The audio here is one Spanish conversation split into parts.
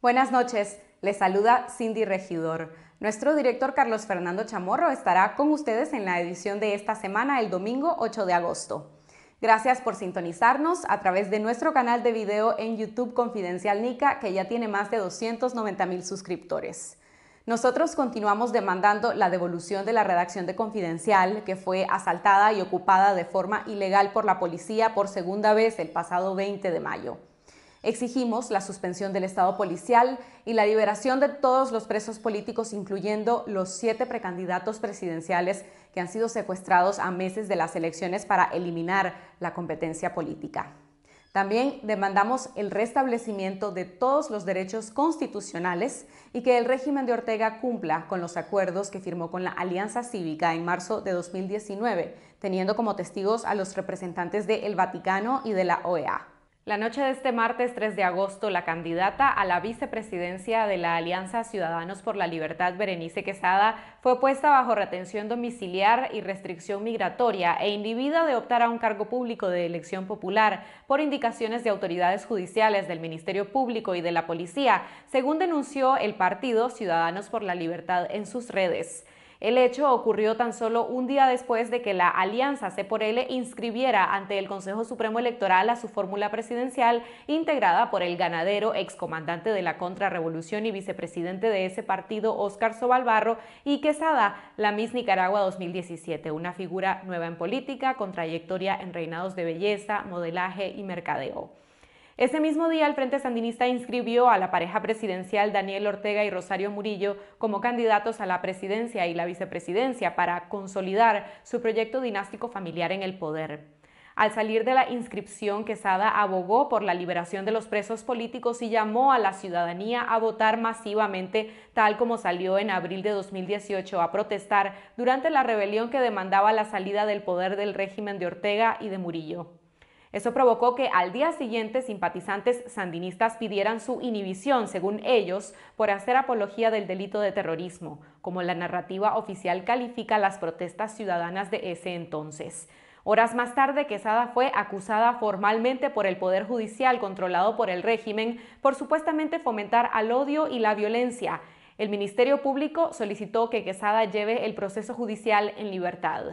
Buenas noches, les saluda Cindy Regidor. Nuestro director Carlos Fernando Chamorro estará con ustedes en la edición de Esta Semana el domingo 8 de agosto. Gracias por sintonizarnos a través de nuestro canal de video en YouTube Confidencial Nica, que ya tiene más de 290.000 suscriptores. Nosotros continuamos demandando la devolución de la redacción de Confidencial, que fue asaltada y ocupada de forma ilegal por la policía por segunda vez el pasado 20 de mayo. Exigimos la suspensión del Estado policial y la liberación de todos los presos políticos, incluyendo los 7 precandidatos presidenciales que han sido secuestrados a meses de las elecciones para eliminar la competencia política. También demandamos el restablecimiento de todos los derechos constitucionales y que el régimen de Ortega cumpla con los acuerdos que firmó con la Alianza Cívica en marzo de 2019, teniendo como testigos a los representantes del Vaticano y de la OEA. La noche de este martes 3 de agosto, la candidata a la vicepresidencia de la Alianza Ciudadanos por la Libertad, Berenice Quezada, fue puesta bajo retención domiciliar y restricción migratoria e inhibida de optar a un cargo público de elección popular por indicaciones de autoridades judiciales, del Ministerio Público y de la Policía, según denunció el partido Ciudadanos por la Libertad en sus redes. El hecho ocurrió tan solo un día después de que la Alianza C+L inscribiera ante el Consejo Supremo Electoral a su fórmula presidencial integrada por el ganadero, excomandante de la Contrarrevolución y vicepresidente de ese partido, Óscar Sobalvarro, y Quezada, la Miss Nicaragua 2017, una figura nueva en política, con trayectoria en reinados de belleza, modelaje y mercadeo. Ese mismo día, el Frente Sandinista inscribió a la pareja presidencial Daniel Ortega y Rosario Murillo como candidatos a la presidencia y la vicepresidencia para consolidar su proyecto dinástico familiar en el poder. Al salir de la inscripción, Quezada abogó por la liberación de los presos políticos y llamó a la ciudadanía a votar masivamente, tal como salió en abril de 2018 a protestar durante la rebelión que demandaba la salida del poder del régimen de Ortega y de Murillo. Eso provocó que al día siguiente simpatizantes sandinistas pidieran su inhibición, según ellos, por hacer apología del delito de terrorismo, como la narrativa oficial califica las protestas ciudadanas de ese entonces. Horas más tarde, Quezada fue acusada formalmente por el Poder Judicial controlado por el régimen por supuestamente fomentar al odio y la violencia. El Ministerio Público solicitó que Quezada lleve el proceso judicial en libertad.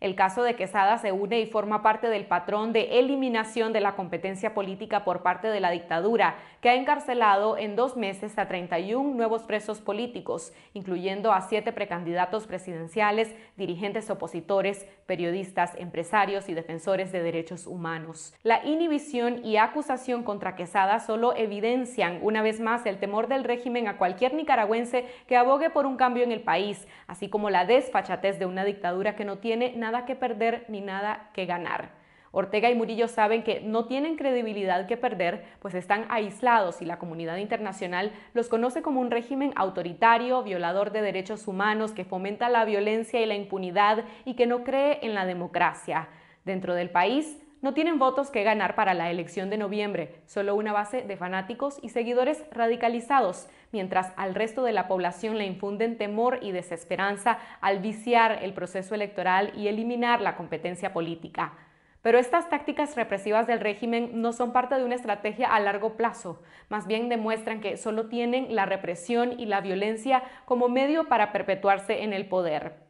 El caso de Quezada se une y forma parte del patrón de eliminación de la competencia política por parte de la dictadura, que ha encarcelado en 2 meses a 31 nuevos presos políticos, incluyendo a 7 precandidatos presidenciales, dirigentes opositores, periodistas, empresarios y defensores de derechos humanos. La inhibición y acusación contra Quezada solo evidencian una vez más el temor del régimen a cualquier nicaragüense que abogue por un cambio en el país, así como la desfachatez de una dictadura que no tiene nada que perder ni nada que ganar. Ortega y Murillo saben que no tienen credibilidad que perder, pues están aislados y la comunidad internacional los conoce como un régimen autoritario, violador de derechos humanos, que fomenta la violencia y la impunidad y que no cree en la democracia. Dentro del país no tienen votos que ganar para la elección de noviembre, solo una base de fanáticos y seguidores radicalizados, mientras al resto de la población le infunden temor y desesperanza al viciar el proceso electoral y eliminar la competencia política. Pero estas tácticas represivas del régimen no son parte de una estrategia a largo plazo, más bien demuestran que solo tienen la represión y la violencia como medio para perpetuarse en el poder.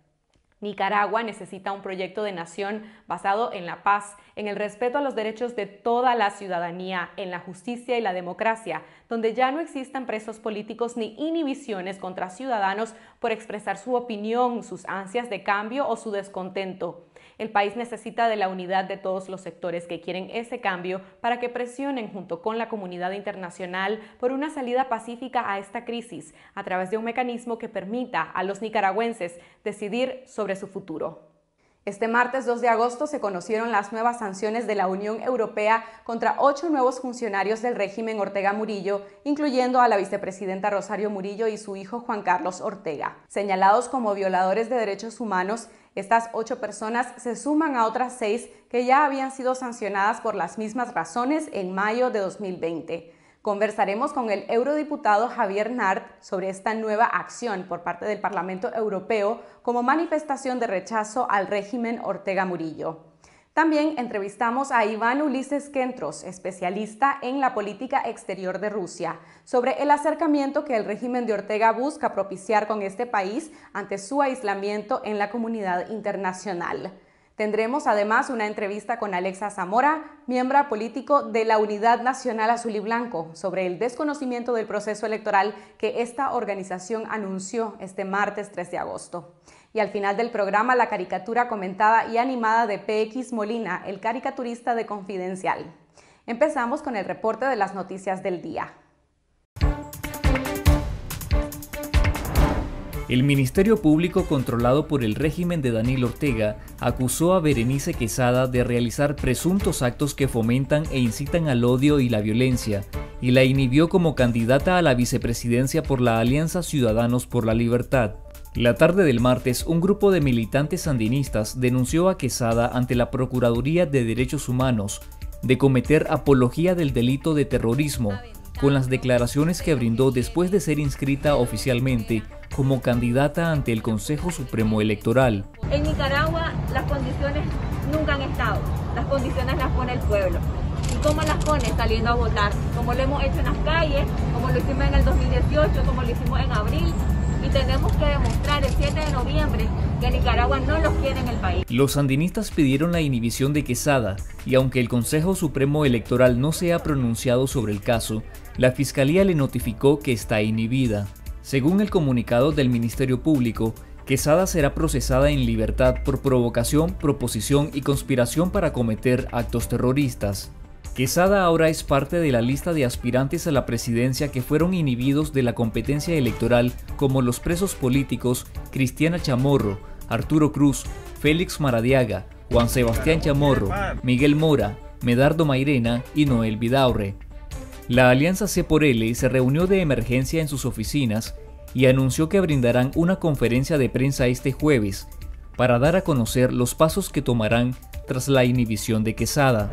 Nicaragua necesita un proyecto de nación basado en la paz, en el respeto a los derechos de toda la ciudadanía, en la justicia y la democracia, donde ya no existan presos políticos ni inhibiciones contra ciudadanos por expresar su opinión, sus ansias de cambio o su descontento. El país necesita de la unidad de todos los sectores que quieren ese cambio para que presionen junto con la comunidad internacional por una salida pacífica a esta crisis a través de un mecanismo que permita a los nicaragüenses decidir sobre su futuro. Este martes 2 de agosto se conocieron las nuevas sanciones de la Unión Europea contra 8 nuevos funcionarios del régimen Ortega Murillo, incluyendo a la vicepresidenta Rosario Murillo y su hijo Juan Carlos Ortega. Señalados como violadores de derechos humanos, estas 8 personas se suman a otras 6 que ya habían sido sancionadas por las mismas razones en mayo de 2020. Conversaremos con el eurodiputado Javier Nart sobre esta nueva acción por parte del Parlamento Europeo como manifestación de rechazo al régimen Ortega Murillo. También entrevistamos a Iván Ulises Kentros, especialista en la política exterior de Rusia, sobre el acercamiento que el régimen de Ortega busca propiciar con este país ante su aislamiento en la comunidad internacional. Tendremos además una entrevista con Alexa Zamora, miembro político de la Unidad Nacional Azul y Blanco, sobre el desconocimiento del proceso electoral que esta organización anunció este martes 3 de agosto. Y al final del programa, la caricatura comentada y animada de PX Molina, el caricaturista de Confidencial. Empezamos con el reporte de las noticias del día. El Ministerio Público, controlado por el régimen de Daniel Ortega, acusó a Berenice Quezada de realizar presuntos actos que fomentan e incitan al odio y la violencia, y la inhibió como candidata a la vicepresidencia por la Alianza Ciudadanos por la Libertad. La tarde del martes, un grupo de militantes sandinistas denunció a Quezada ante la Procuraduría de Derechos Humanos de cometer apología del delito de terrorismo, con las declaraciones que brindó después de ser inscrita oficialmente como candidata ante el Consejo Supremo Electoral. En Nicaragua las condiciones nunca han estado, las condiciones las pone el pueblo. ¿Y cómo las pone? Saliendo a votar, como lo hemos hecho en las calles, como lo hicimos en el 2018, como lo hicimos en abril. Y tenemos que demostrar el 7 de noviembre que Nicaragua no los quiere en el país. Los sandinistas pidieron la inhibición de Quezada y aunque el Consejo Supremo Electoral no se ha pronunciado sobre el caso, la Fiscalía le notificó que está inhibida. Según el comunicado del Ministerio Público, Quezada será procesada en libertad por provocación, proposición y conspiración para cometer actos terroristas. Quezada ahora es parte de la lista de aspirantes a la presidencia que fueron inhibidos de la competencia electoral como los presos políticos Cristiana Chamorro, Arturo Cruz, Félix Maradiaga, Juan Sebastián Chamorro, Miguel Mora, Medardo Mairena y Noel Vidaurre. La Alianza C por L se reunió de emergencia en sus oficinas y anunció que brindarán una conferencia de prensa este jueves para dar a conocer los pasos que tomarán tras la inhibición de Quezada.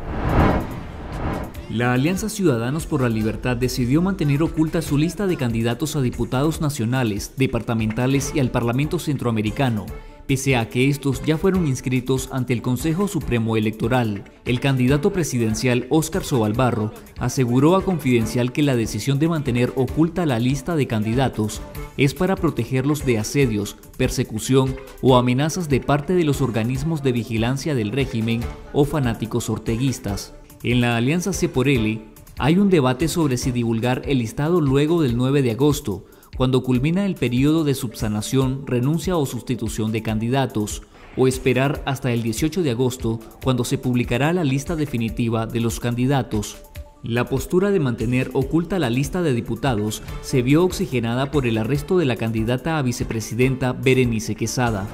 La Alianza Ciudadanos por la Libertad decidió mantener oculta su lista de candidatos a diputados nacionales, departamentales y al Parlamento Centroamericano, pese a que estos ya fueron inscritos ante el Consejo Supremo Electoral. El candidato presidencial Óscar Sobalvarro aseguró a Confidencial que la decisión de mantener oculta la lista de candidatos es para protegerlos de asedios, persecución o amenazas de parte de los organismos de vigilancia del régimen o fanáticos orteguistas. En la Alianza C por L hay un debate sobre si divulgar el listado luego del 9 de agosto, cuando culmina el periodo de subsanación, renuncia o sustitución de candidatos, o esperar hasta el 18 de agosto, cuando se publicará la lista definitiva de los candidatos. La postura de mantener oculta la lista de diputados se vio oxigenada por el arresto de la candidata a vicepresidenta Berenice Quezada.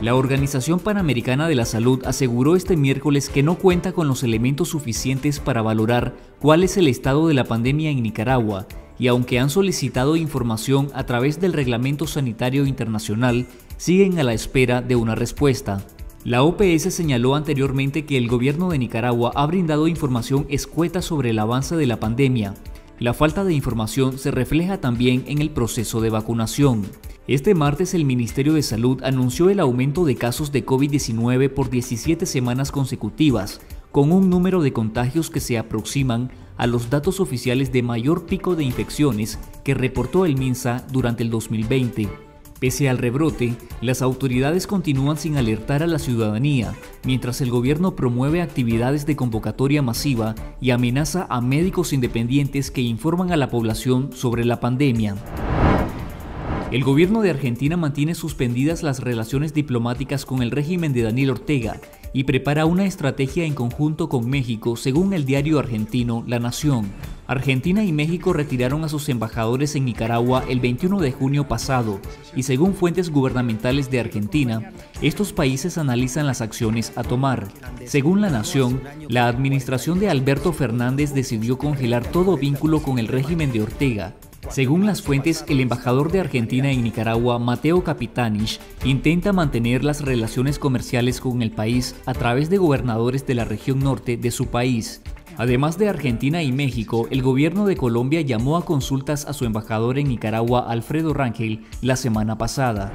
La Organización Panamericana de la Salud aseguró este miércoles que no cuenta con los elementos suficientes para valorar cuál es el estado de la pandemia en Nicaragua, y aunque han solicitado información a través del Reglamento Sanitario Internacional, siguen a la espera de una respuesta. La OPS señaló anteriormente que el gobierno de Nicaragua ha brindado información escueta sobre el avance de la pandemia. La falta de información se refleja también en el proceso de vacunación. Este martes el Ministerio de Salud anunció el aumento de casos de COVID-19 por 17 semanas consecutivas, con un número de contagios que se aproximan a los datos oficiales de mayor pico de infecciones que reportó el MINSA durante el 2020. Pese al rebrote, las autoridades continúan sin alertar a la ciudadanía, mientras el gobierno promueve actividades de convocatoria masiva y amenaza a médicos independientes que informan a la población sobre la pandemia. El gobierno de Argentina mantiene suspendidas las relaciones diplomáticas con el régimen de Daniel Ortega y prepara una estrategia en conjunto con México, según el diario argentino La Nación. Argentina y México retiraron a sus embajadores en Nicaragua el 21 de junio pasado, y según fuentes gubernamentales de Argentina, estos países analizan las acciones a tomar. Según La Nación, la administración de Alberto Fernández decidió congelar todo vínculo con el régimen de Ortega. Según las fuentes, el embajador de Argentina en Nicaragua, Mateo Capitanich, intenta mantener las relaciones comerciales con el país a través de gobernadores de la región norte de su país. Además de Argentina y México, el gobierno de Colombia llamó a consultas a su embajador en Nicaragua, Alfredo Rangel, la semana pasada.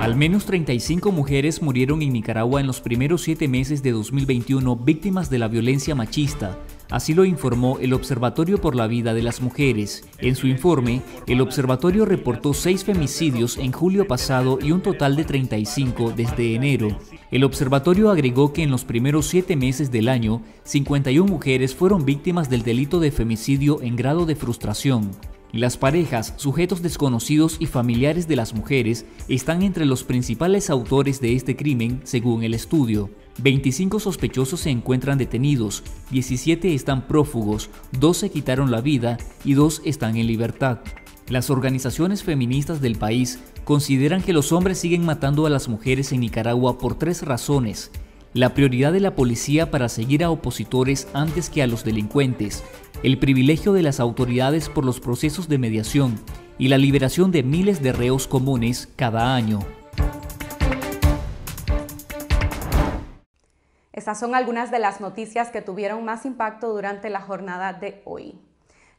Al menos 35 mujeres murieron en Nicaragua en los primeros 7 meses de 2021 víctimas de la violencia machista. Así lo informó el Observatorio por la Vida de las Mujeres. En su informe, el observatorio reportó 6 femicidios en julio pasado y un total de 35 desde enero. El observatorio agregó que en los primeros 7 meses del año, 51 mujeres fueron víctimas del delito de femicidio en grado de frustración. Las parejas, sujetos desconocidos y familiares de las mujeres están entre los principales autores de este crimen, según el estudio. 25 sospechosos se encuentran detenidos, 17 están prófugos, 2 se quitaron la vida y 2 están en libertad. Las organizaciones feministas del país consideran que los hombres siguen matando a las mujeres en Nicaragua por 3 razones. La prioridad de la policía para seguir a opositores antes que a los delincuentes, el privilegio de las autoridades por los procesos de mediación y la liberación de miles de reos comunes cada año. Estas son algunas de las noticias que tuvieron más impacto durante la jornada de hoy.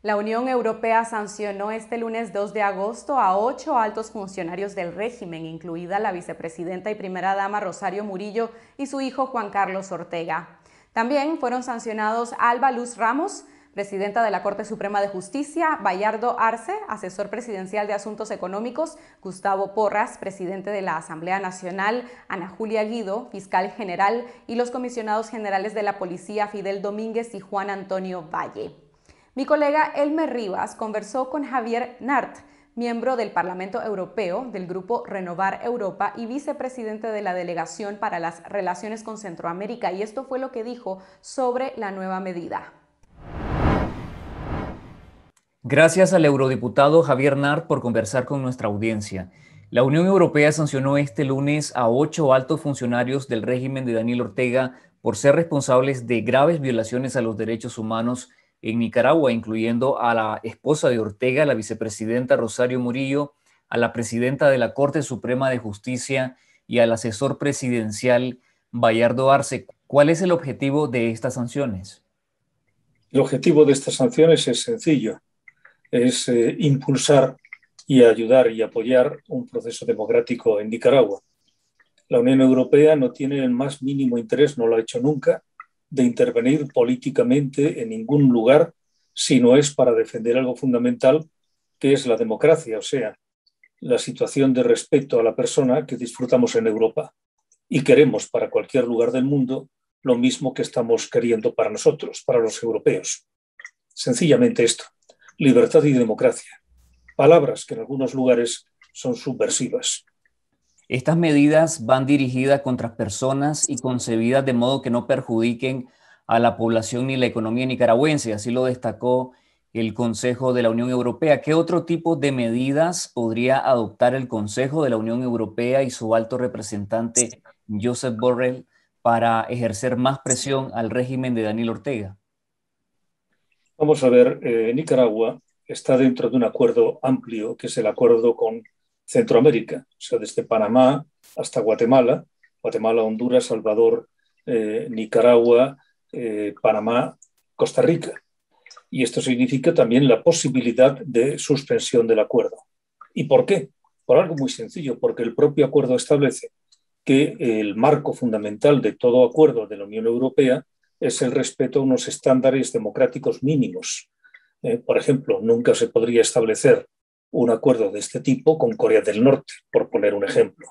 La Unión Europea sancionó este lunes 2 de agosto a 8 altos funcionarios del régimen, incluida la vicepresidenta y primera dama Rosario Murillo y su hijo Juan Carlos Ortega. También fueron sancionados Alba Luz Ramos, presidenta de la Corte Suprema de Justicia, Bayardo Arce, asesor presidencial de Asuntos Económicos, Gustavo Porras, presidente de la Asamblea Nacional, Ana Julia Guido, fiscal general, y los comisionados generales de la Policía, Fidel Domínguez y Juan Antonio Valle. Mi colega Elmer Rivas conversó con Javier Nart, miembro del Parlamento Europeo, del Grupo Renovar Europa y vicepresidente de la Delegación para las Relaciones con Centroamérica, y esto fue lo que dijo sobre la nueva medida. Gracias al eurodiputado Javier Nart por conversar con nuestra audiencia. La Unión Europea sancionó este lunes a 8 altos funcionarios del régimen de Daniel Ortega por ser responsables de graves violaciones a los derechos humanos en Nicaragua, incluyendo a la esposa de Ortega, la vicepresidenta Rosario Murillo, a la presidenta de la Corte Suprema de Justicia y al asesor presidencial Bayardo Arce. ¿Cuál es el objetivo de estas sanciones? El objetivo de estas sanciones es sencillo. Es impulsar y ayudar y apoyar un proceso democrático en Nicaragua. La Unión Europea no tiene el más mínimo interés, no lo ha hecho nunca, de intervenir políticamente en ningún lugar si no es para defender algo fundamental que es la democracia, o sea, la situación de respeto a la persona que disfrutamos en Europa y queremos para cualquier lugar del mundo lo mismo que estamos queriendo para nosotros, para los europeos. Sencillamente esto. Libertad y democracia, palabras que en algunos lugares son subversivas. Estas medidas van dirigidas contra personas y concebidas de modo que no perjudiquen a la población ni la economía nicaragüense, así lo destacó el Consejo de la Unión Europea. ¿Qué otro tipo de medidas podría adoptar el Consejo de la Unión Europea y su alto representante Josep Borrell para ejercer más presión al régimen de Daniel Ortega? Vamos a ver, Nicaragua está dentro de un acuerdo amplio, que es el acuerdo con Centroamérica, o sea, desde Panamá hasta Guatemala, Honduras, Salvador, Nicaragua, Panamá, Costa Rica. Y esto significa también la posibilidad de suspensión del acuerdo. ¿Y por qué? Por algo muy sencillo, porque el propio acuerdo establece que el marco fundamental de todo acuerdo de la Unión Europea es el respeto a unos estándares democráticos mínimos. Por ejemplo, nunca se podría establecer un acuerdo de este tipo con Corea del Norte, por poner un ejemplo,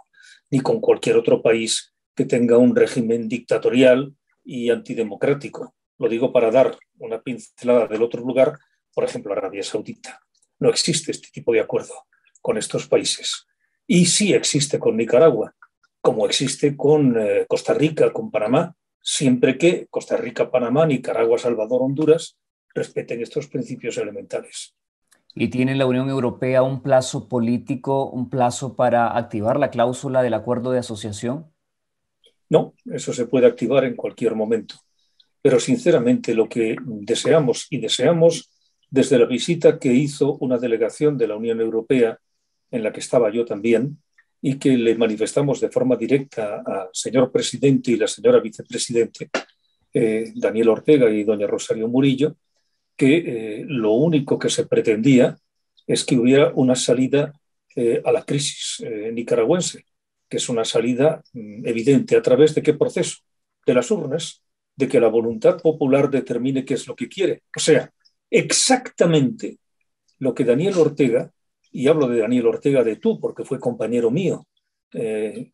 ni con cualquier otro país que tenga un régimen dictatorial y antidemocrático. Lo digo para dar una pincelada del otro lugar, por ejemplo, Arabia Saudita. No existe este tipo de acuerdo con estos países. Y sí existe con Nicaragua, como existe con Costa Rica, con Panamá, siempre que Costa Rica, Panamá, Nicaragua, Salvador, Honduras respeten estos principios elementales. ¿Y tiene la Unión Europea un plazo político, un plazo para activar la cláusula del acuerdo de asociación? No, eso se puede activar en cualquier momento. Pero sinceramente lo que deseamos, y deseamos desde la visita que hizo una delegación de la Unión Europea, en la que estaba yo también, y que le manifestamos de forma directa al señor presidente y la señora vicepresidente, Daniel Ortega y doña Rosario Murillo, que lo único que se pretendía es que hubiera una salida a la crisis nicaragüense, que es una salida evidente. ¿A través de qué proceso? De las urnas, de que la voluntad popular determine qué es lo que quiere. O sea, exactamente lo que Daniel Ortega, y hablo de Daniel Ortega de tú porque fue compañero mío,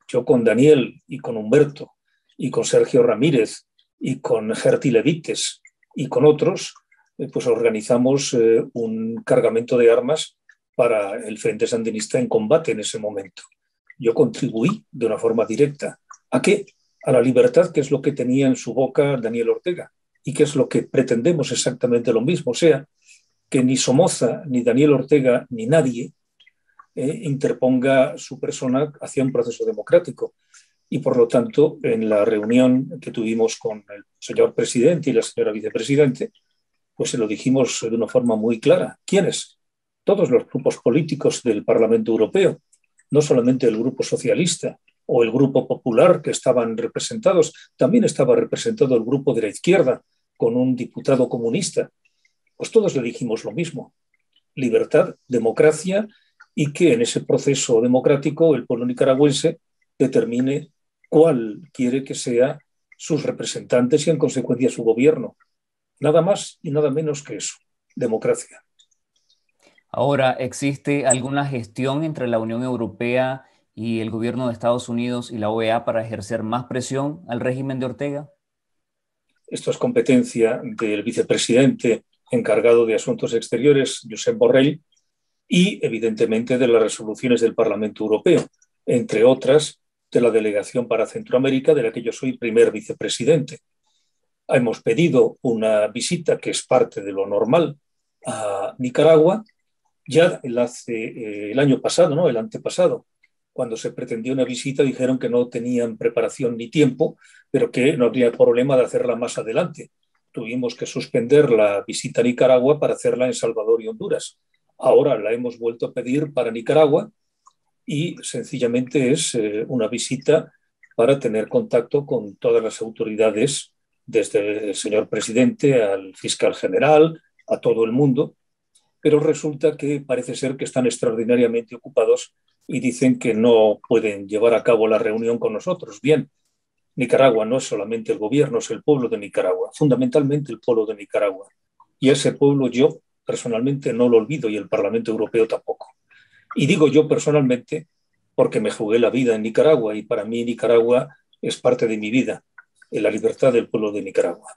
yo con Daniel y con Humberto y con Sergio Ramírez y con Gerti Levites y con otros, pues organizamos un cargamento de armas para el Frente Sandinista en combate en ese momento. Yo contribuí de una forma directa. ¿A qué? A la libertad, que es lo que tenía en su boca Daniel Ortega y que es lo que pretendemos, exactamente lo mismo. O sea, que ni Somoza, ni Daniel Ortega, ni nadie interponga su persona hacia un proceso democrático. Y por lo tanto, en la reunión que tuvimos con el señor presidente y la señora vicepresidente, pues se lo dijimos de una forma muy clara. ¿Quiénes? Todos los grupos políticos del Parlamento Europeo, no solamente el grupo socialista o el grupo popular que estaban representados, también estaba representado el grupo de la izquierda con un diputado comunista. Pues todos le dijimos lo mismo: libertad, democracia, y que en ese proceso democrático el pueblo nicaragüense determine cuál quiere que sea sus representantes y en consecuencia su gobierno. Nada más y nada menos que eso, democracia. Ahora, ¿existe alguna gestión entre la Unión Europea y el gobierno de Estados Unidos y la OEA para ejercer más presión al régimen de Ortega? Esto es competencia del vicepresidente encargado de Asuntos Exteriores, Josep Borrell, y evidentemente de las resoluciones del Parlamento Europeo, entre otras de la Delegación para Centroamérica, de la que yo soy primer vicepresidente. Hemos pedido una visita, que es parte de lo normal, a Nicaragua. Ya el año pasado, ¿no? El antepasado, cuando se pretendió una visita, dijeron que no tenían preparación ni tiempo, pero que no habría problema de hacerla más adelante. Tuvimos que suspender la visita a Nicaragua para hacerla en Salvador y Honduras. Ahora la hemos vuelto a pedir para Nicaragua y sencillamente es una visita para tener contacto con todas las autoridades, desde el señor presidente al fiscal general, a todo el mundo. Pero resulta que parece ser que están extraordinariamente ocupados y dicen que no pueden llevar a cabo la reunión con nosotros. Bien, Nicaragua no es solamente el gobierno, es el pueblo de Nicaragua, fundamentalmente el pueblo de Nicaragua. Y ese pueblo yo personalmente no lo olvido, y el Parlamento Europeo tampoco. Y digo yo personalmente porque me jugué la vida en Nicaragua, y para mí Nicaragua es parte de mi vida, en la libertad del pueblo de Nicaragua.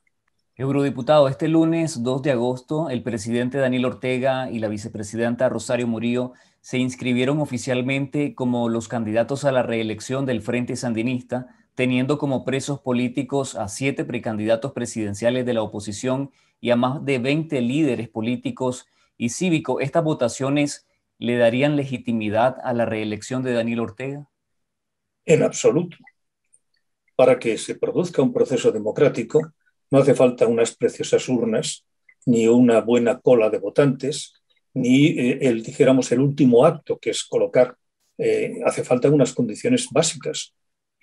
Eurodiputado, este lunes 2 de agosto, el presidente Daniel Ortega y la vicepresidenta Rosario Murillo se inscribieron oficialmente como los candidatos a la reelección del Frente Sandinista, teniendo como presos políticos a 7 precandidatos presidenciales de la oposición y a más de 20 líderes políticos y cívicos. ¿Estas votaciones le darían legitimidad a la reelección de Daniel Ortega? En absoluto. Para que se produzca un proceso democrático, no hace falta unas preciosas urnas, ni una buena cola de votantes, ni el último acto, que es colocar. Hace falta unas condiciones básicas.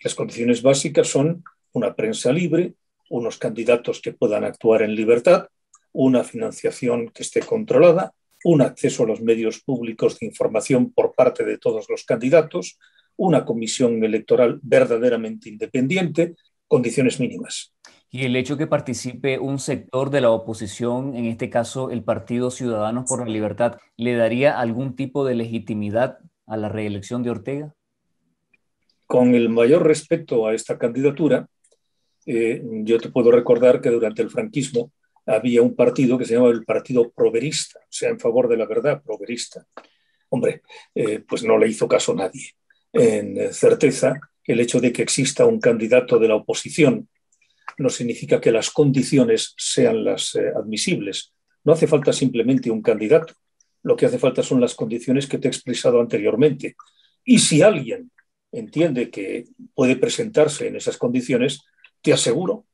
Las condiciones básicas son una prensa libre, unos candidatos que puedan actuar en libertad, una financiación que esté controlada, un acceso a los medios públicos de información por parte de todos los candidatos, una comisión electoral verdaderamente independiente, condiciones mínimas. Y el hecho que participe un sector de la oposición, en este caso el Partido Ciudadanos por la Libertad, ¿le daría algún tipo de legitimidad a la reelección de Ortega? Con el mayor respeto a esta candidatura, yo te puedo recordar que durante el franquismo había un partido que se llamaba el Partido Proverista, o sea, en favor de la verdad, proverista. Hombre, pues no le hizo caso a nadie. En certeza, el hecho de que exista un candidato de la oposición no significa que las condiciones sean las admisibles. No hace falta simplemente un candidato. Lo que hace falta son las condiciones que te he expresado anteriormente. Y si alguien entiende que puede presentarse en esas condiciones, te aseguro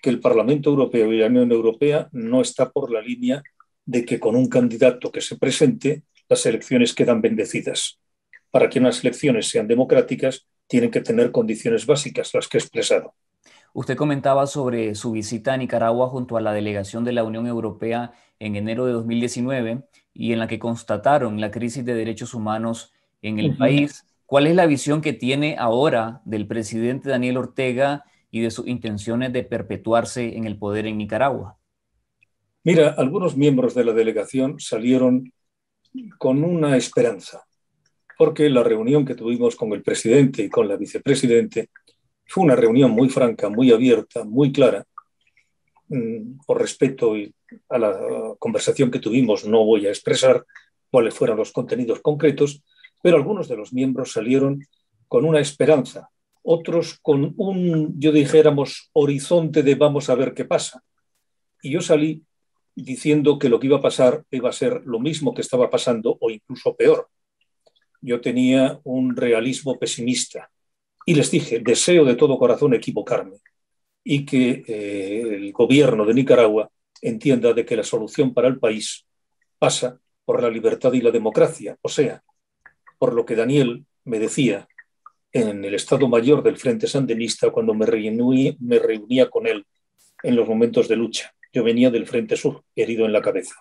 que el Parlamento Europeo y la Unión Europea no está por la línea de que con un candidato que se presente las elecciones quedan bendecidas. Para que unas elecciones sean democráticas tienen que tener condiciones básicas, las que he expresado. Usted comentaba sobre su visita a Nicaragua junto a la delegación de la Unión Europea en enero de 2019 y en la que constataron la crisis de derechos humanos en el país. ¿Cuál es la visión que tiene ahora del presidente Daniel Ortega y de sus intenciones de perpetuarse en el poder en Nicaragua? Mira, algunos miembros de la delegación salieron con una esperanza, porque la reunión que tuvimos con el presidente y con la vicepresidente fue una reunión muy franca, muy abierta, muy clara. Por respeto a la conversación que tuvimos, no voy a expresar cuáles fueron los contenidos concretos, pero algunos de los miembros salieron con una esperanza, otros con un, yo dijéramos, horizonte de vamos a ver qué pasa. Y yo salí diciendo que lo que iba a pasar iba a ser lo mismo que estaba pasando o incluso peor. Yo tenía un realismo pesimista y les dije, deseo de todo corazón equivocarme y que el gobierno de Nicaragua entienda de que la solución para el país pasa por la libertad y la democracia, o sea, por lo que Daniel me decía en el Estado Mayor del Frente Sandinista cuando me reunía con él en los momentos de lucha. Yo venía del Frente Sur, herido en la cabeza.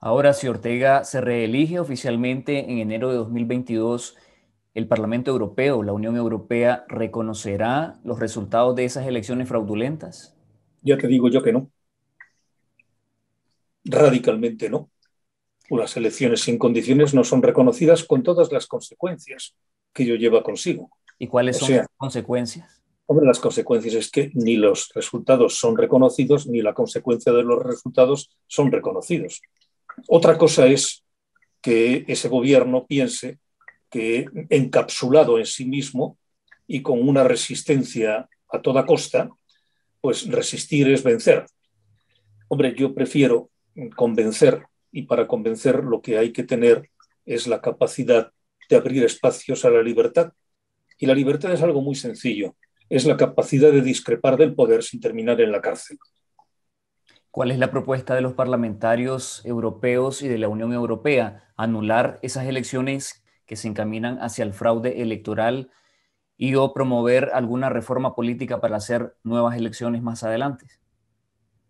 Ahora, si Ortega se reelige oficialmente en enero de 2022, el Parlamento Europeo, la Unión Europea, ¿reconocerá los resultados de esas elecciones fraudulentas? Ya te digo yo que no. Radicalmente no. Unas elecciones sin condiciones no son reconocidas con todas las consecuencias que ello lleva consigo. ¿Y cuáles son las consecuencias? Hombre, las consecuencias es que ni los resultados son reconocidos, ni la consecuencia de los resultados son reconocidos. Otra cosa es que ese gobierno piense que encapsulado en sí mismo y con una resistencia a toda costa, pues resistir es vencer. Hombre, yo prefiero convencer, y para convencer lo que hay que tener es la capacidad de abrir espacios a la libertad. Y la libertad es algo muy sencillo, es la capacidad de discrepar del poder sin terminar en la cárcel. ¿Cuál es la propuesta de los parlamentarios europeos y de la Unión Europea? ¿Anular esas elecciones que se encaminan hacia el fraude electoral y o promover alguna reforma política para hacer nuevas elecciones más adelante?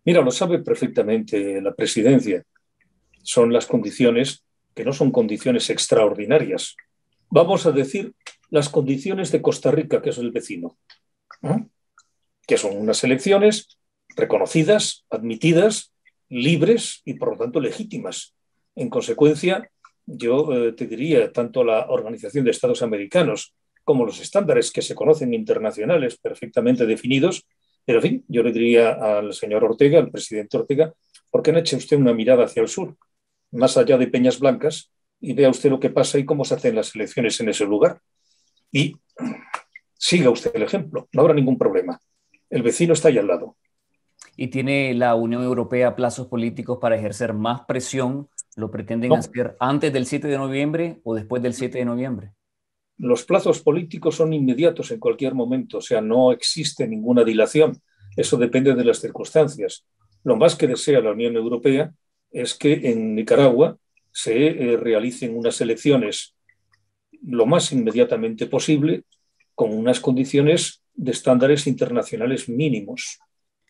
Mira, lo sabe perfectamente la presidencia. Son las condiciones que no son condiciones extraordinarias. Vamos a decir las condiciones de Costa Rica, que es el vecino, ¿no? Que son unas elecciones reconocidas, admitidas, libres y por lo tanto legítimas. En consecuencia, yo te diría, tanto la Organización de Estados Americanos como los estándares que se conocen internacionales perfectamente definidos, pero en fin, yo le diría al señor Ortega, al presidente Ortega, ¿por qué no eche usted una mirada hacia el sur, más allá de Peñas Blancas, y vea usted lo que pasa y cómo se hacen las elecciones en ese lugar? Y siga usted el ejemplo, no habrá ningún problema. El vecino está ahí al lado. ¿Y tiene la Unión Europea plazos políticos para ejercer más presión? ¿Lo pretenden hacer antes del 7 de noviembre o después del 7 de noviembre? Los plazos políticos son inmediatos en cualquier momento, o sea, no existe ninguna dilación. Eso depende de las circunstancias. Lo más que desea la Unión Europea es que en Nicaragua se realicen unas elecciones lo más inmediatamente posible con unas condiciones de estándares internacionales mínimos.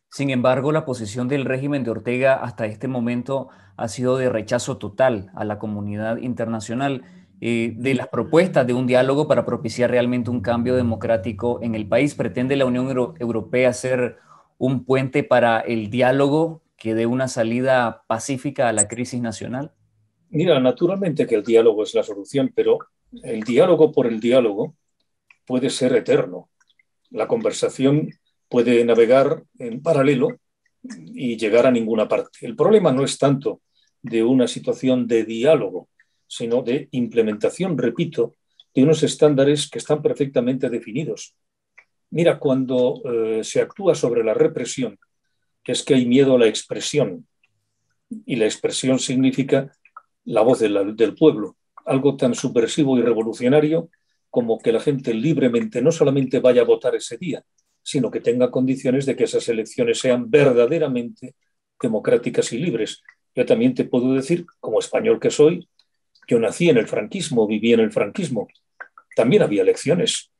Sin embargo, la posición del régimen de Ortega hasta este momento ha sido de rechazo total a la comunidad internacional de las propuestas de un diálogo para propiciar realmente un cambio democrático en el país. ¿Pretende la Unión Europea ser un puente para el diálogo que dé una salida pacífica a la crisis nacional? Mira, naturalmente que el diálogo es la solución, pero el diálogo por el diálogo puede ser eterno. La conversación puede navegar en paralelo y llegar a ninguna parte. El problema no es tanto de una situación de diálogo, sino de implementación, repito, de unos estándares que están perfectamente definidos. Mira, cuando se actúa sobre la represión, que es que hay miedo a la expresión, y la expresión significa la voz del pueblo, algo tan subversivo y revolucionario como que la gente libremente no solamente vaya a votar ese día, sino que tenga condiciones de que esas elecciones sean verdaderamente democráticas y libres. Yo también te puedo decir, como español que soy, yo nací en el franquismo, viví en el franquismo. También había elecciones,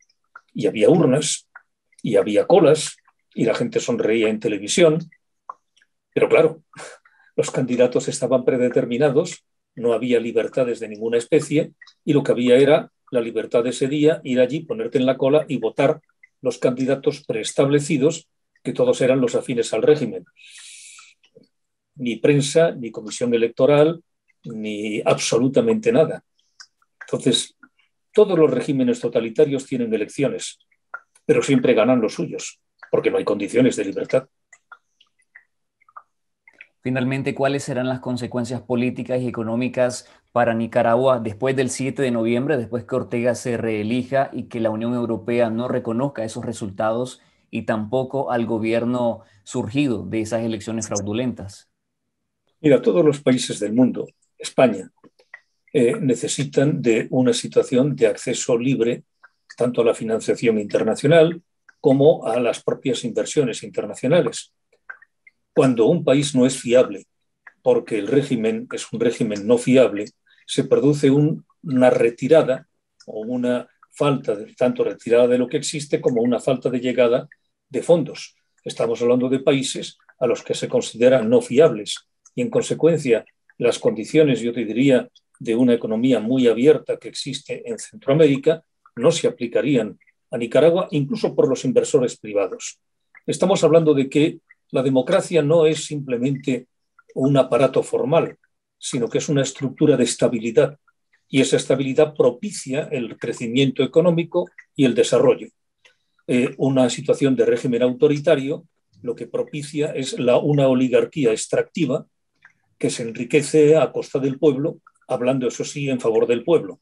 y había urnas, y había colas, y la gente sonreía en televisión. Pero claro, los candidatos estaban predeterminados, no había libertades de ninguna especie y lo que había era la libertad de ese día, ir allí, ponerte en la cola y votar los candidatos preestablecidos, que todos eran los afines al régimen. Ni prensa, ni comisión electoral, ni absolutamente nada. Entonces, todos los regímenes totalitarios tienen elecciones, pero siempre ganan los suyos, porque no hay condiciones de libertad. Finalmente, ¿cuáles serán las consecuencias políticas y económicas para Nicaragua después del 7 de noviembre, después que Ortega se reelija y que la Unión Europea no reconozca esos resultados y tampoco al gobierno surgido de esas elecciones fraudulentas? Mira, todos los países del mundo, España, necesitan de una situación de acceso libre tanto a la financiación internacional como a las propias inversiones internacionales. Cuando un país no es fiable, porque el régimen es un régimen no fiable, se produce una retirada o una falta, tanto retirada de lo que existe como una falta de llegada de fondos. Estamos hablando de países a los que se consideran no fiables y, en consecuencia, las condiciones, yo te diría, de una economía muy abierta que existe en Centroamérica no se aplicarían a Nicaragua, incluso por los inversores privados. Estamos hablando de que la democracia no es simplemente un aparato formal, sino que es una estructura de estabilidad, y esa estabilidad propicia el crecimiento económico y el desarrollo. Una situación de régimen autoritario lo que propicia es una oligarquía extractiva que se enriquece a costa del pueblo, hablando, eso sí, en favor del pueblo.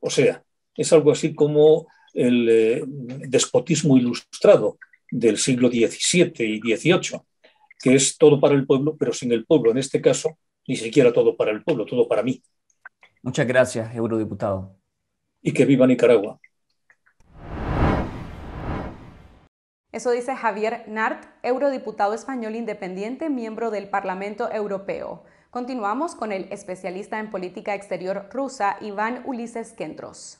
O sea, es algo así como el despotismo ilustrado del siglo XVII y XVIII, que es todo para el pueblo, pero sin el pueblo. En este caso, ni siquiera todo para el pueblo, todo para mí. Muchas gracias, eurodiputado. Y que viva Nicaragua. Eso dice Javier Nart, eurodiputado español independiente, miembro del Parlamento Europeo. Continuamos con el especialista en política exterior rusa, Iván Ulises Kentros.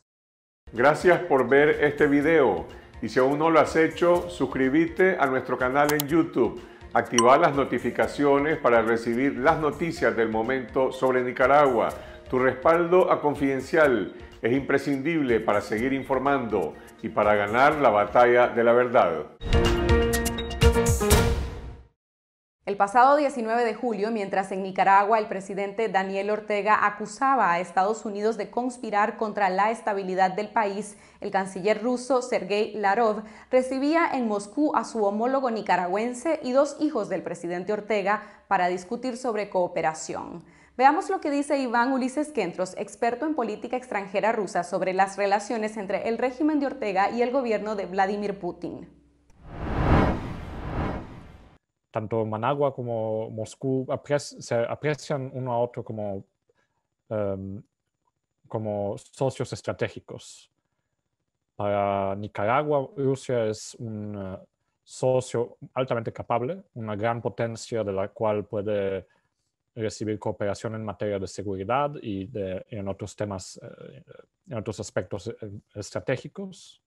Gracias por ver este video. Y si aún no lo has hecho, suscríbete a nuestro canal en YouTube. Activa las notificaciones para recibir las noticias del momento sobre Nicaragua. Tu respaldo a Confidencial es imprescindible para seguir informando y para ganar la batalla de la verdad. El pasado 19 de julio, mientras en Nicaragua el presidente Daniel Ortega acusaba a Estados Unidos de conspirar contra la estabilidad del país, el canciller ruso Sergei Lavrov recibía en Moscú a su homólogo nicaragüense y dos hijos del presidente Ortega para discutir sobre cooperación. Veamos lo que dice Iván Ulises Kentros, experto en política extranjera rusa, sobre las relaciones entre el régimen de Ortega y el gobierno de Vladimir Putin. Tanto Managua como Moscú se aprecian uno a otro como socios estratégicos. Para Nicaragua, Rusia es un socio altamente capable, una gran potencia de la cual puede recibir cooperación en materia de seguridad y en otros temas, en otros aspectos estratégicos.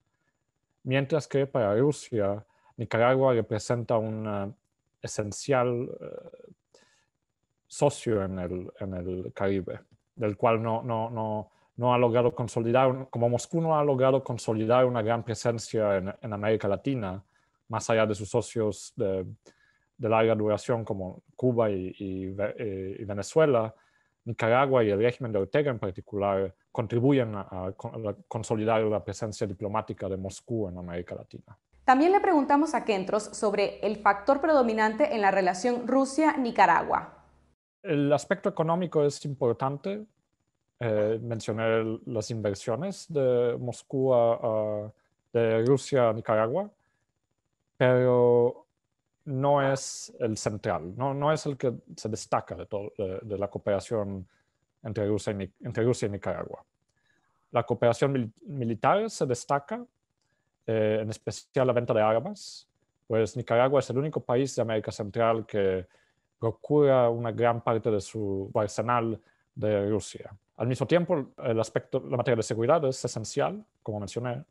Mientras que para Rusia, Nicaragua representa una esencial socio en el Caribe, del cual no ha logrado consolidar, como Moscú no ha logrado consolidar una gran presencia en América Latina, más allá de sus socios de larga duración como Cuba y Venezuela. Nicaragua y el régimen de Ortega en particular contribuyen a consolidar la presencia diplomática de Moscú en América Latina. También le preguntamos a Kentros sobre el factor predominante en la relación Rusia-Nicaragua. El aspecto económico es importante. Mencioné las inversiones de Moscú de Rusia a Nicaragua, pero no es el central, no es el que se destaca de la cooperación entre Rusia y Nicaragua. La cooperación militar se destaca, en especial la venta de armas, pues Nicaragua es el único país de América Central que procura una gran parte de su arsenal de Rusia. Al mismo tiempo, la materia de seguridad es esencial, como mencioné.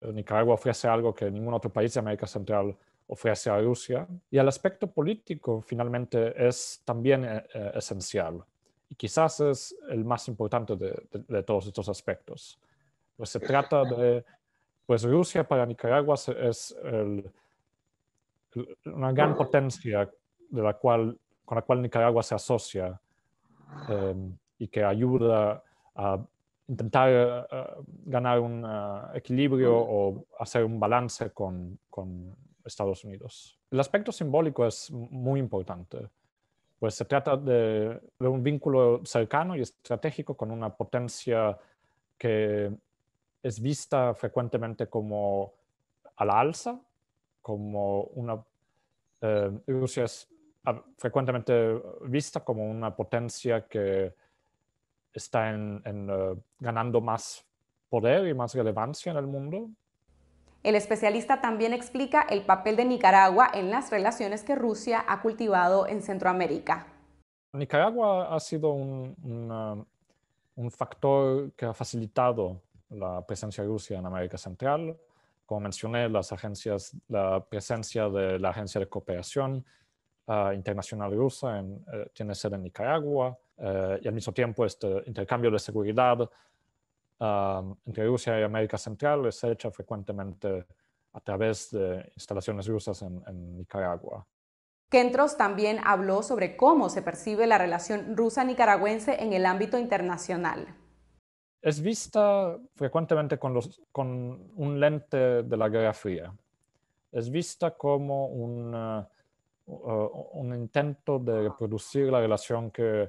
Nicaragua ofrece algo que ningún otro país de América Central ofrece a Rusia, y el aspecto político finalmente es también esencial, y quizás es el más importante de todos estos aspectos. Pues se trata de, pues Rusia para Nicaragua es una gran potencia de la cual, con la cual Nicaragua se asocia y que ayuda a intentar ganar un equilibrio o hacer un balance con Estados Unidos. El aspecto simbólico es muy importante, pues se trata de un vínculo cercano y estratégico con una potencia que es vista frecuentemente como a la alza, como una... Rusia es frecuentemente vista como una potencia que está ganando más poder y más relevancia en el mundo. El especialista también explica el papel de Nicaragua en las relaciones que Rusia ha cultivado en Centroamérica. Nicaragua ha sido un factor que ha facilitado la presencia de Rusia en América Central. Como mencioné, la presencia de la Agencia de Cooperación Internacional Rusa tiene sede en Nicaragua, y al mismo tiempo este intercambio de seguridad entre Rusia y América Central se hecho frecuentemente a través de instalaciones rusas en Nicaragua. Kentros también habló sobre cómo se percibe la relación rusa-nicaragüense en el ámbito internacional. Es vista frecuentemente con un lente de la Guerra Fría. Es vista como un intento de reproducir la relación que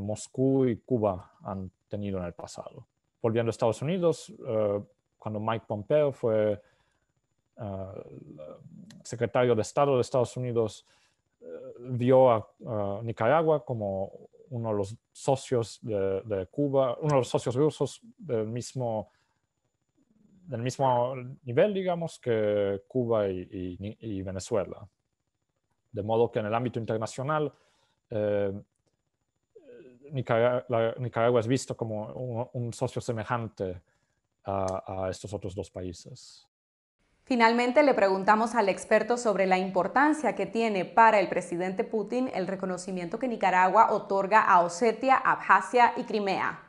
Moscú y Cuba han tenido en el pasado. Volviendo a Estados Unidos, cuando Mike Pompeo fue secretario de Estado de Estados Unidos, vio a Nicaragua como uno de los socios de Cuba, uno de los socios rusos del mismo nivel, digamos, que Cuba y Venezuela. De modo que en el ámbito internacional, Nicaragua es visto como un socio semejante a estos otros dos países. Finalmente, le preguntamos al experto sobre la importancia que tiene para el presidente Putin el reconocimiento que Nicaragua otorga a Osetia, Abjasia y Crimea.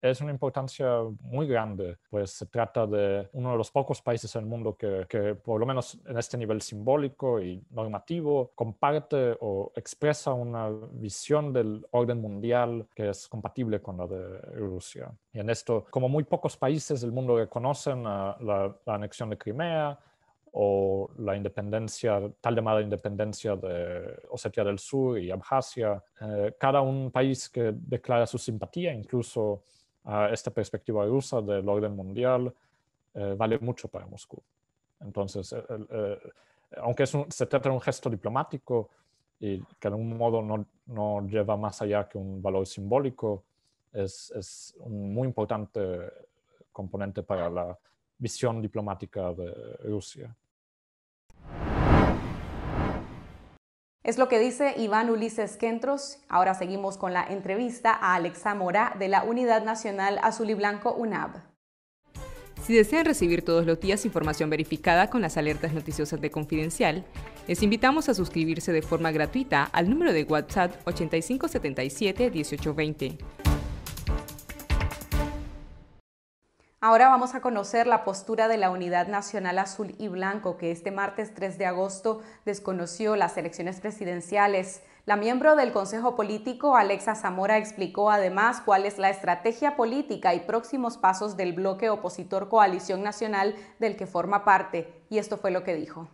Es una importancia muy grande, pues se trata de uno de los pocos países en el mundo que por lo menos en este nivel simbólico y normativo, comparte o expresa una visión del orden mundial que es compatible con la de Rusia. Y en esto, como muy pocos países del mundo reconocen la anexión de Crimea o la independencia, tal llamada independencia de Osetia del Sur y Abjasia, cada un país que declara su simpatía, incluso a esta perspectiva rusa del orden mundial, vale mucho para Moscú. Entonces, aunque se trata de un gesto diplomático y que de algún modo no lleva más allá que un valor simbólico, es un muy importante componente para la visión diplomática de Rusia. Es lo que dice Iván Ulises Kentros. Ahora seguimos con la entrevista a Alexa Mora de la Unidad Nacional Azul y Blanco, UNAB. Si desean recibir todos los días información verificada con las alertas noticiosas de Confidencial, les invitamos a suscribirse de forma gratuita al número de WhatsApp 8577-1820. Ahora vamos a conocer la postura de la Unidad Nacional Azul y Blanco, que este martes 3 de agosto desconoció las elecciones presidenciales. La miembro del Consejo Político, Alexa Zamora, explicó además cuál es la estrategia política y próximos pasos del bloque opositor Coalición Nacional del que forma parte. Y esto fue lo que dijo.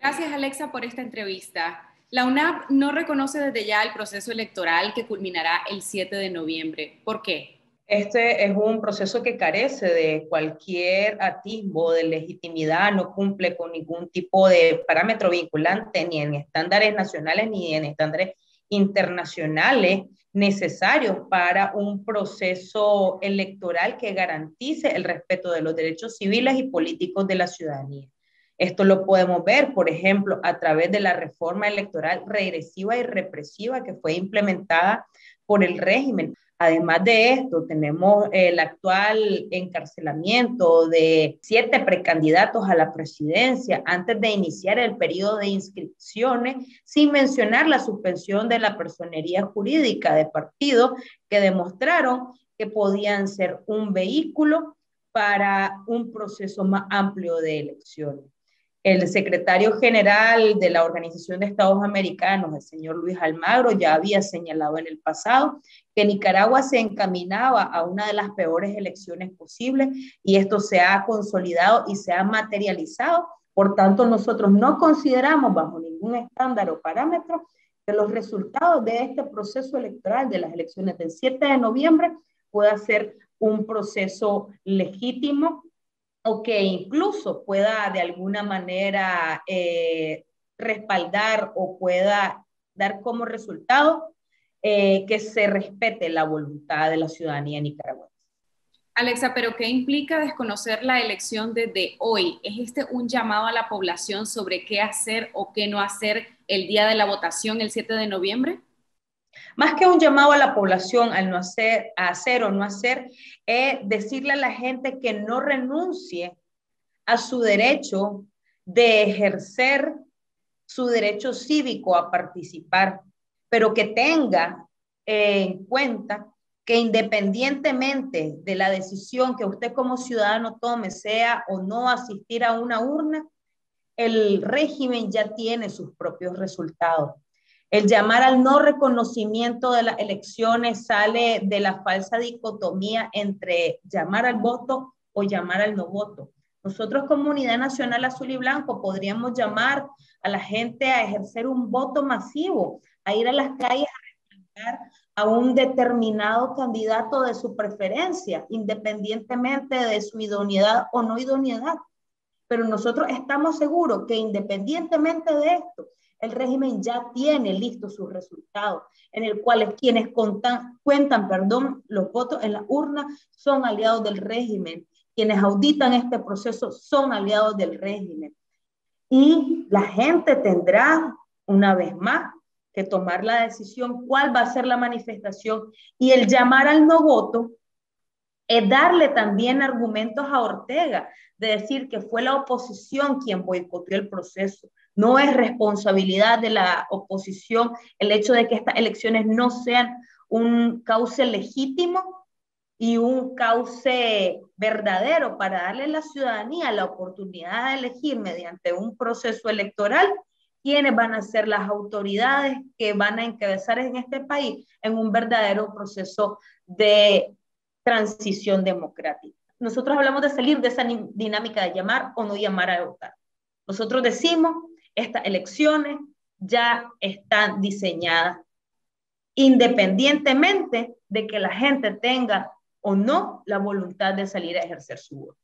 Gracias, Alexa, por esta entrevista. La UNAB no reconoce desde ya el proceso electoral que culminará el 7 de noviembre. ¿Por qué? Este es un proceso que carece de cualquier atisbo de legitimidad, no cumple con ningún tipo de parámetro vinculante, ni en estándares nacionales ni en estándares internacionales necesarios para un proceso electoral que garantice el respeto de los derechos civiles y políticos de la ciudadanía. Esto lo podemos ver, por ejemplo, a través de la reforma electoral regresiva y represiva que fue implementada por el régimen. Además de esto, tenemos el actual encarcelamiento de 7 precandidatos a la presidencia antes de iniciar el periodo de inscripciones, sin mencionar la suspensión de la personería jurídica de partidos que demostraron que podían ser un vehículo para un proceso más amplio de elecciones. El secretario general de la Organización de Estados Americanos, el señor Luis Almagro, ya había señalado en el pasado que Nicaragua se encaminaba a una de las peores elecciones posibles, y esto se ha consolidado y se ha materializado. Por tanto, nosotros no consideramos bajo ningún estándar o parámetro que los resultados de este proceso electoral de las elecciones del 7 de noviembre pueda ser un proceso legítimo o que incluso pueda de alguna manera respaldar o pueda dar como resultado que se respete la voluntad de la ciudadanía nicaragüense. Alexa, ¿pero qué implica desconocer la elección desde hoy? ¿Es este un llamado a la población sobre qué hacer o qué no hacer el día de la votación, el 7 de noviembre? Más que un llamado a la población al no hacer, a hacer o no hacer, es decirle a la gente que no renuncie a su derecho de ejercer su derecho cívico a participar, pero que tenga en cuenta que independientemente de la decisión que usted como ciudadano tome, sea o no asistir a una urna, el régimen ya tiene sus propios resultados. El llamar al no reconocimiento de las elecciones sale de la falsa dicotomía entre llamar al voto o llamar al no voto. Nosotros como Unidad Nacional Azul y Blanco podríamos llamar a la gente a ejercer un voto masivo, a ir a las calles a respaldar a un determinado candidato de su preferencia, independientemente de su idoneidad o no idoneidad. Pero nosotros estamos seguros que independientemente de esto, el régimen ya tiene listos sus resultados, en el cual quienes cuentan los votos en la urna son aliados del régimen, quienes auditan este proceso son aliados del régimen. Y la gente tendrá, una vez más, que tomar la decisión cuál va a ser la manifestación, y el llamar al no voto es darle también argumentos a Ortega, de decir que fue la oposición quien boicoteó el proceso. No es responsabilidad de la oposición el hecho de que estas elecciones no sean un cauce legítimo y un cauce verdadero para darle a la ciudadanía la oportunidad de elegir mediante un proceso electoral quiénes van a ser las autoridades que van a encabezar en este país en un verdadero proceso de transición democrática. Nosotros hablamos de salir de esa dinámica de llamar o no llamar a votar. Nosotros decimos: estas elecciones ya están diseñadas, independientemente de que la gente tenga o no la voluntad de salir a ejercer su voto.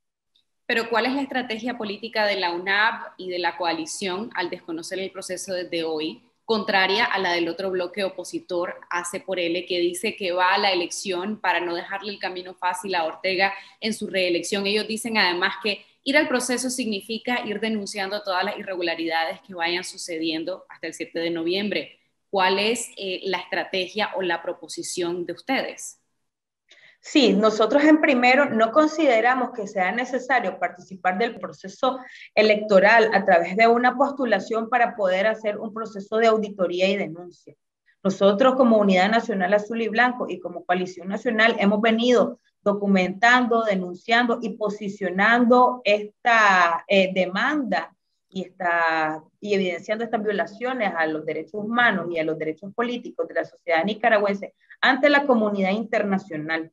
Pero ¿cuál es la estrategia política de la UNAB y de la coalición al desconocer el proceso desde hoy, contraria a la del otro bloque opositor, AC por L, que dice que va a la elección para no dejarle el camino fácil a Ortega en su reelección? Ellos dicen además que ir al proceso significa ir denunciando todas las irregularidades que vayan sucediendo hasta el 7 de noviembre. ¿Cuál es la estrategia o la proposición de ustedes? Sí, nosotros en primero no consideramos que sea necesario participar del proceso electoral a través de una postulación para poder hacer un proceso de auditoría y denuncia. Nosotros como Unidad Nacional Azul y Blanco y como Coalición Nacional hemos venido documentando, denunciando y posicionando esta demanda y evidenciando estas violaciones a los derechos humanos y a los derechos políticos de la sociedad nicaragüense ante la comunidad internacional.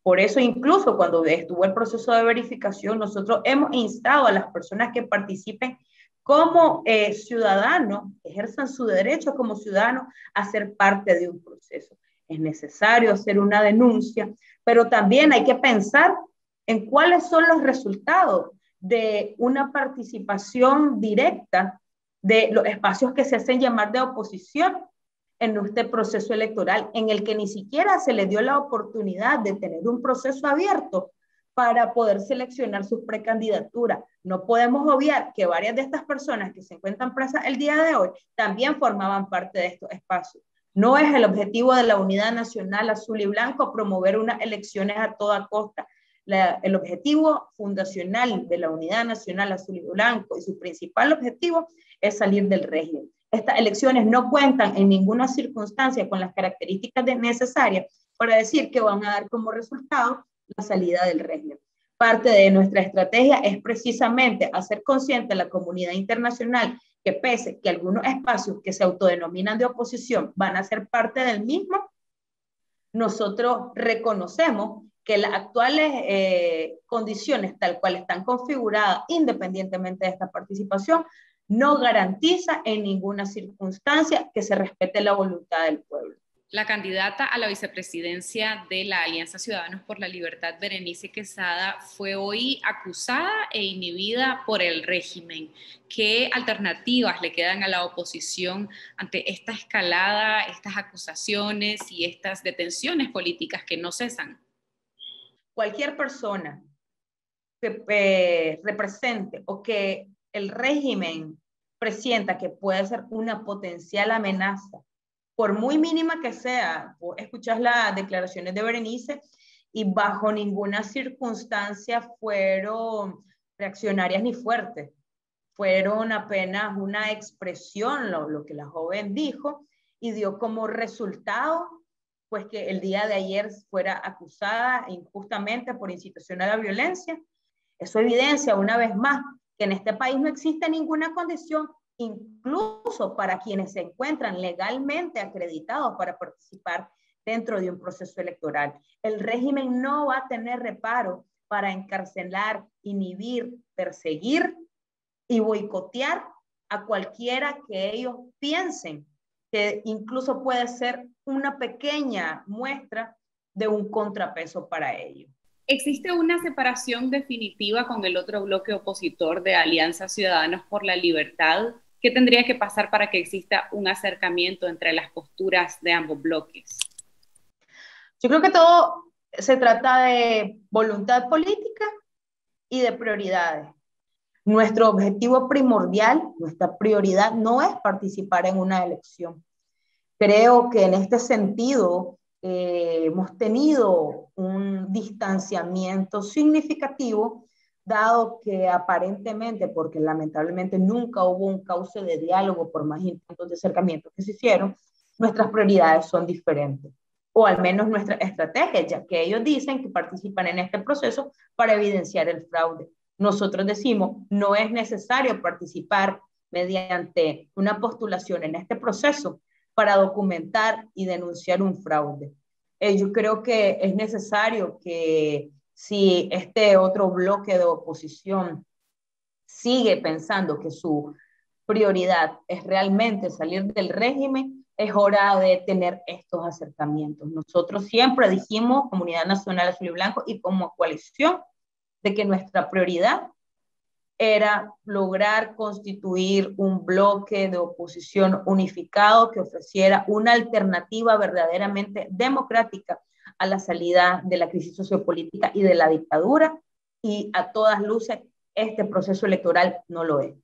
Por eso, incluso cuando estuvo el proceso de verificación, nosotros hemos instado a las personas que participen como ciudadanos, ejerzan su derecho como ciudadanos a ser parte de un proceso. Es necesario hacer una denuncia, pero también hay que pensar en cuáles son los resultados de una participación directa de los espacios que se hacen llamar de oposición en este proceso electoral, en el que ni siquiera se les dio la oportunidad de tener un proceso abierto para poder seleccionar sus precandidaturas. No podemos obviar que varias de estas personas que se encuentran presas el día de hoy también formaban parte de estos espacios. No es el objetivo de la Unidad Nacional Azul y Blanco promover unas elecciones a toda costa. El objetivo fundacional de la Unidad Nacional Azul y Blanco y su principal objetivo es salir del régimen. Estas elecciones no cuentan en ninguna circunstancia con las características necesarias para decir que van a dar como resultado la salida del régimen. Parte de nuestra estrategia es precisamente hacer consciente a la comunidad internacional que pese que algunos espacios que se autodenominan de oposición van a ser parte del mismo, nosotros reconocemos que las actuales condiciones tal cual están configuradas independientemente de esta participación no garantiza en ninguna circunstancia que se respete la voluntad del pueblo. La candidata a la vicepresidencia de la Alianza Ciudadanos por la Libertad, Berenice Quezada, fue hoy acusada e inhibida por el régimen. ¿Qué alternativas le quedan a la oposición ante esta escalada, estas acusaciones y estas detenciones políticas que no cesan? Cualquier persona que represente o que el régimen presienta que puede ser una potencial amenaza, por muy mínima que sea, escuchas las declaraciones de Berenice y bajo ninguna circunstancia fueron reaccionarias ni fuertes, fueron apenas una expresión, lo que la joven dijo, y dio como resultado pues que el día de ayer fuera acusada injustamente por incitación a la violencia. Eso evidencia una vez más que en este país no existe ninguna condición, incluso para quienes se encuentran legalmente acreditados para participar dentro de un proceso electoral. El régimen no va a tener reparo para encarcelar, inhibir, perseguir y boicotear a cualquiera que ellos piensen que incluso puede ser una pequeña muestra de un contrapeso para ellos. ¿Existe una separación definitiva con el otro bloque opositor de Alianza Ciudadanos por la Libertad? ¿Qué tendría que pasar para que exista un acercamiento entre las posturas de ambos bloques? Yo creo que todo se trata de voluntad política y de prioridades. Nuestro objetivo primordial, nuestra prioridad, no es participar en una elección. Creo que en este sentido hemos tenido un distanciamiento significativo dado que aparentemente, porque lamentablemente nunca hubo un cauce de diálogo por más intentos de acercamiento que se hicieron, nuestras prioridades son diferentes, o al menos nuestra estrategia, ya que ellos dicen que participan en este proceso para evidenciar el fraude. Nosotros decimos, no es necesario participar mediante una postulación en este proceso para documentar y denunciar un fraude. Yo creo que es necesario que si este otro bloque de oposición sigue pensando que su prioridad es realmente salir del régimen, es hora de tener estos acercamientos. Nosotros siempre dijimos, Comunidad Nacional Azul y Blanco y como coalición, de que nuestra prioridad era lograr constituir un bloque de oposición unificado que ofreciera una alternativa verdaderamente democrática a la salida de la crisis sociopolítica y de la dictadura, y a todas luces este proceso electoral no lo es.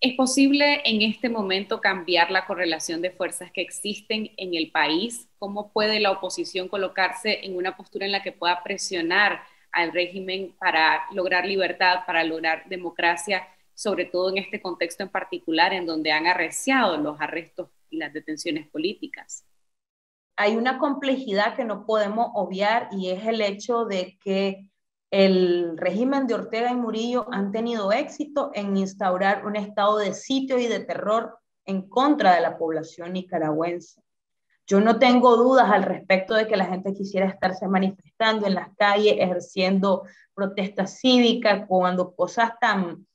¿Es posible en este momento cambiar la correlación de fuerzas que existen en el país? ¿Cómo puede la oposición colocarse en una postura en la que pueda presionar al régimen para lograr libertad, para lograr democracia, sobre todo en este contexto en particular en donde han arreciado los arrestos y las detenciones políticas? Hay una complejidad que no podemos obviar y es el hecho de que el régimen de Ortega y Murillo han tenido éxito en instaurar un estado de sitio y de terror en contra de la población nicaragüense. Yo no tengo dudas al respecto de que la gente quisiera estarse manifestando en las calles, ejerciendo protestas cívicas, cuando cosas tan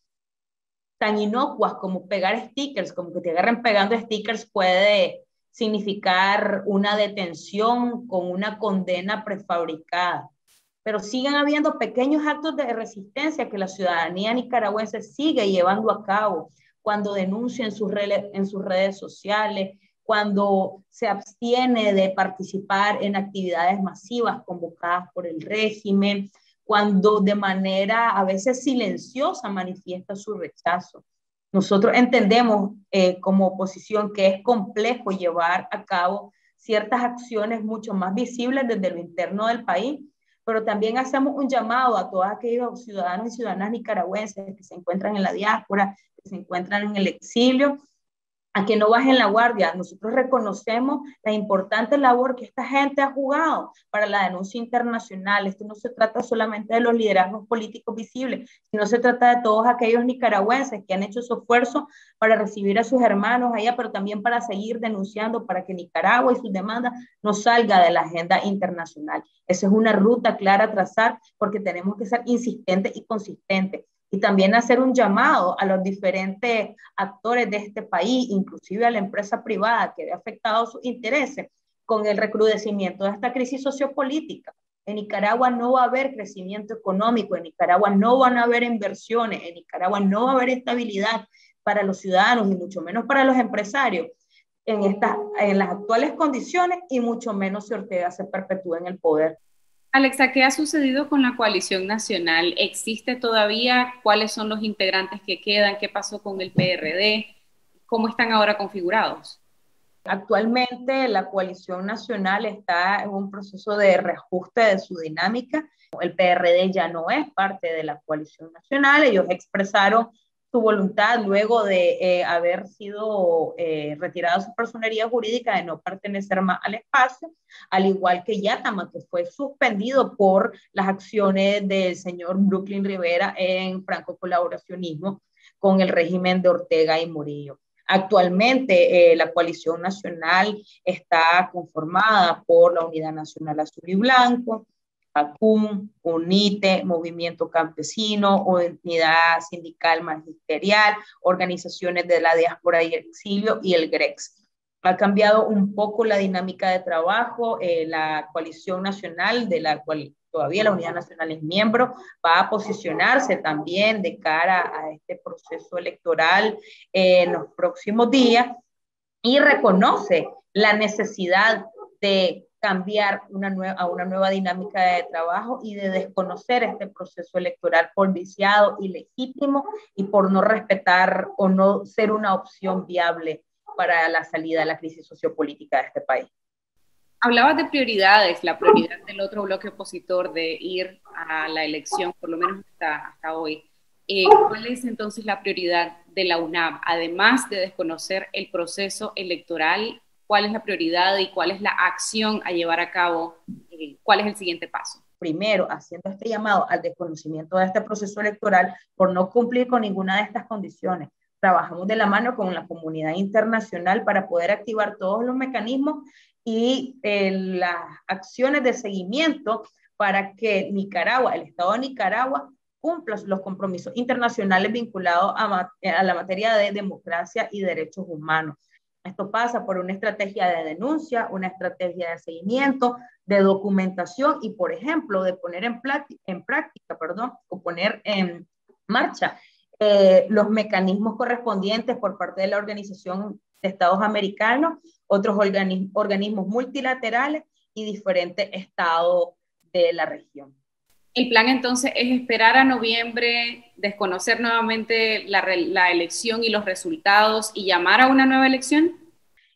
inocuas como pegar stickers, como que te agarren pegando stickers puede significar una detención con una condena prefabricada. Pero siguen habiendo pequeños actos de resistencia que la ciudadanía nicaragüense sigue llevando a cabo cuando denuncia en sus redes sociales, cuando se abstiene de participar en actividades masivas convocadas por el régimen, cuando de manera a veces silenciosa manifiesta su rechazo. Nosotros entendemos como oposición que es complejo llevar a cabo ciertas acciones mucho más visibles desde lo interno del país, pero también hacemos un llamado a todos aquellos ciudadanos y ciudadanas nicaragüenses que se encuentran en la diáspora, que se encuentran en el exilio, a que no bajen la guardia. Nosotros reconocemos la importante labor que esta gente ha jugado para la denuncia internacional. Esto no se trata solamente de los liderazgos políticos visibles, sino se trata de todos aquellos nicaragüenses que han hecho su esfuerzo para recibir a sus hermanos allá, pero también para seguir denunciando para que Nicaragua y sus demandas no salga de la agenda internacional. Esa es una ruta clara a trazar, porque tenemos que ser insistentes y consistentes. Y también hacer un llamado a los diferentes actores de este país, inclusive a la empresa privada que ha afectado sus intereses con el recrudecimiento de esta crisis sociopolítica. En Nicaragua no va a haber crecimiento económico, en Nicaragua no van a haber inversiones, en Nicaragua no va a haber estabilidad para los ciudadanos y mucho menos para los empresarios en las actuales condiciones, y mucho menos si Ortega se perpetúa en el poder. Alexa, ¿qué ha sucedido con la coalición nacional? ¿Existe todavía? ¿Cuáles son los integrantes que quedan? ¿Qué pasó con el PRD? ¿Cómo están ahora configurados? Actualmente la coalición nacional está en un proceso de reajuste de su dinámica. El PRD ya no es parte de la coalición nacional. Ellos expresaron su voluntad luego de haber sido retirada su personería jurídica, de no pertenecer más al espacio, al igual que Yatama, que fue suspendido por las acciones del señor Brooklyn Rivera en franco colaboracionismo con el régimen de Ortega y Murillo. Actualmente la coalición nacional está conformada por la Unidad Nacional Azul y Blanco, ACUM, UNITE, Movimiento Campesino, Unidad Sindical Magisterial, organizaciones de la diáspora y exilio y el GREX. Ha cambiado un poco la dinámica de trabajo. La coalición nacional, de la cual todavía la Unidad Nacional es miembro, va a posicionarse también de cara a este proceso electoral en los próximos días, y reconoce la necesidad de cambiar a una nueva dinámica de trabajo y de desconocer este proceso electoral por viciado, ilegítimo y por no respetar o no ser una opción viable para la salida de la crisis sociopolítica de este país. Hablabas de prioridades, la prioridad del otro bloque opositor de ir a la elección, por lo menos hasta hoy. ¿Cuál es entonces la prioridad de la UNAB? Además de desconocer el proceso electoral, ¿cuál es la prioridad y cuál es la acción a llevar a cabo? ¿Cuál es el siguiente paso? Primero, haciendo este llamado al desconocimiento de este proceso electoral por no cumplir con ninguna de estas condiciones. Trabajamos de la mano con la comunidad internacional para poder activar todos los mecanismos y las acciones de seguimiento para que Nicaragua, el Estado de Nicaragua, cumpla los compromisos internacionales vinculados a la materia de democracia y derechos humanos. Esto pasa por una estrategia de denuncia, una estrategia de seguimiento, de documentación y, por ejemplo, de poner en marcha los mecanismos correspondientes por parte de la Organización de Estados Americanos, otros organismos multilaterales y diferentes estados de la región. El plan entonces es esperar a noviembre, desconocer nuevamente la elección y los resultados y llamar a una nueva elección.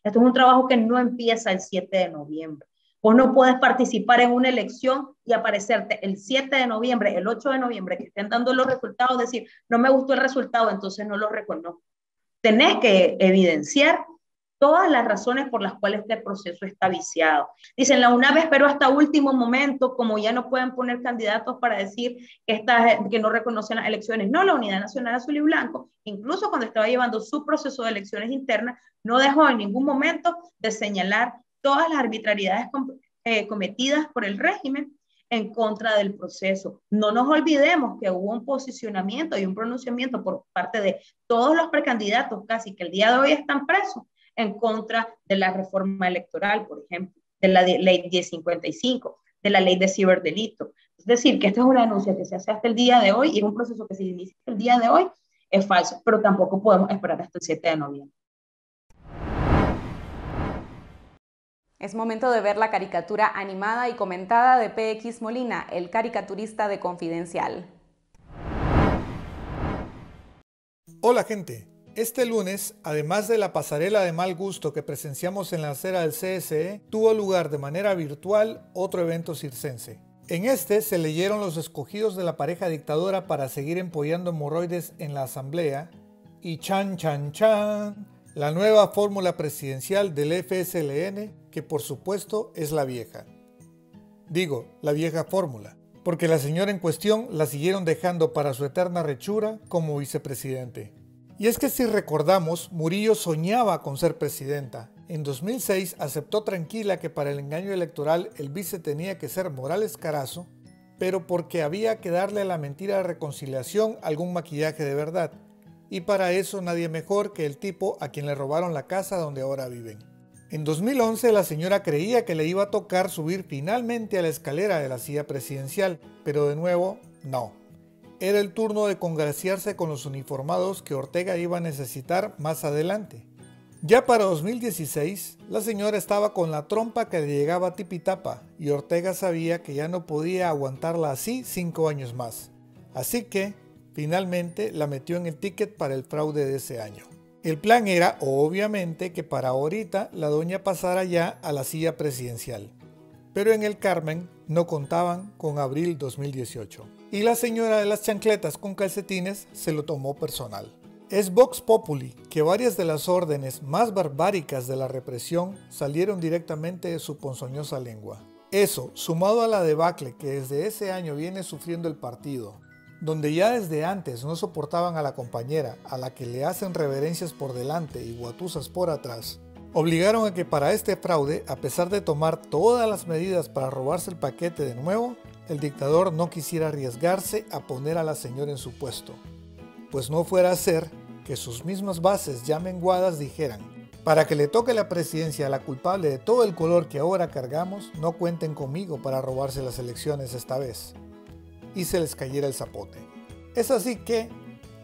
Esto es un trabajo que no empieza el 7 de noviembre. Vos no puedes participar en una elección y aparecerte el 7 de noviembre, el 8 de noviembre, que estén dando los resultados, decir, no me gustó el resultado, entonces no lo reconozco. Tenés que evidenciar todas las razones por las cuales este proceso está viciado. Dicen, la UNAB esperó hasta último momento, como ya no pueden poner candidatos para decir que no reconocen las elecciones. No, la Unidad Nacional Azul y Blanco, incluso cuando estaba llevando su proceso de elecciones internas, no dejó en ningún momento de señalar todas las arbitrariedades cometidas por el régimen en contra del proceso. No nos olvidemos que hubo un posicionamiento y un pronunciamiento por parte de todos los precandidatos, casi que el día de hoy están presos, en contra de la reforma electoral, por ejemplo, de la ley 1055, de la ley de ciberdelito. Es decir, que esta es una denuncia que se hace hasta el día de hoy y es un proceso que se inicia hasta el día de hoy, es falso, pero tampoco podemos esperar hasta el 7 de noviembre. Es momento de ver la caricatura animada y comentada de PX Molina, el caricaturista de Confidencial. Hola gente. Este lunes, además de la pasarela de mal gusto que presenciamos en la acera del CSE, tuvo lugar de manera virtual otro evento circense. En este se leyeron los escogidos de la pareja dictadora para seguir empollando hemorroides en la asamblea y chan chan chan, la nueva fórmula presidencial del FSLN, que por supuesto es la vieja. Digo, la vieja fórmula, porque la señora en cuestión la siguieron dejando para su eterna rechura como vicepresidente. Y es que si recordamos, Murillo soñaba con ser presidenta. En 2006 aceptó tranquila que para el engaño electoral el vice tenía que ser Morales Carazo, pero porque había que darle a la mentira de reconciliación algún maquillaje de verdad, y para eso nadie mejor que el tipo a quien le robaron la casa donde ahora viven. En 2011 la señora creía que le iba a tocar subir finalmente a la escalera de la silla presidencial, pero de nuevo, no. Era el turno de congraciarse con los uniformados que Ortega iba a necesitar más adelante. Ya para 2016, la señora estaba con la trompa que le llegaba tipitapa y Ortega sabía que ya no podía aguantarla así 5 años más. Así que, finalmente, la metió en el ticket para el fraude de ese año. El plan era, obviamente, que para ahorita la doña pasara ya a la silla presidencial. Pero en el Carmen no contaban con abril 2018. Y la señora de las chancletas con calcetines se lo tomó personal. Es Vox Populi que varias de las órdenes más barbáricas de la represión salieron directamente de su ponzoñosa lengua. Eso, sumado a la debacle que desde ese año viene sufriendo el partido, donde ya desde antes no soportaban a la compañera, a la que le hacen reverencias por delante y guatusas por atrás, obligaron a que para este fraude, a pesar de tomar todas las medidas para robarse el paquete de nuevo, el dictador no quisiera arriesgarse a poner a la señora en su puesto. Pues no fuera a ser que sus mismas bases ya menguadas dijeran, para que le toque la presidencia a la culpable de todo el color que ahora cargamos, no cuenten conmigo para robarse las elecciones esta vez. Y se les cayera el zapote. Es así que